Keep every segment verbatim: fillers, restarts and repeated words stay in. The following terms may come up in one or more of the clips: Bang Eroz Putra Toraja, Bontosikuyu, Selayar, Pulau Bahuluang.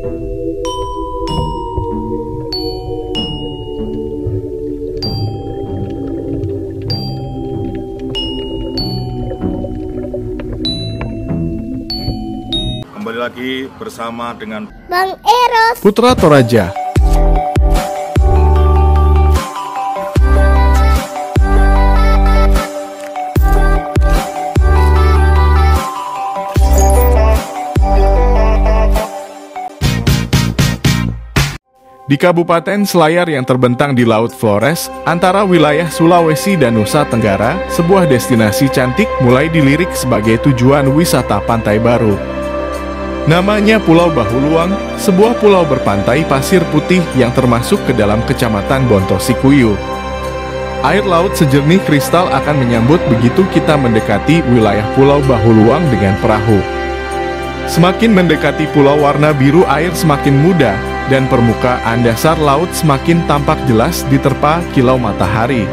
Kembali lagi bersama dengan Bang Eroz Putra Toraja. Di Kabupaten Selayar yang terbentang di Laut Flores, antara wilayah Sulawesi dan Nusa Tenggara, sebuah destinasi cantik mulai dilirik sebagai tujuan wisata pantai baru. Namanya Pulau Bahuluang, sebuah pulau berpantai pasir putih yang termasuk ke dalam Kecamatan Bontosikuyu. Air laut sejernih kristal akan menyambut begitu kita mendekati wilayah Pulau Bahuluang dengan perahu. Semakin mendekati pulau, warna biru air semakin muda, dan permukaan dasar laut semakin tampak jelas diterpa kilau matahari.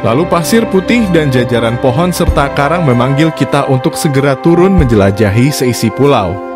Lalu pasir putih dan jajaran pohon serta karang memanggil kita untuk segera turun menjelajahi seisi pulau.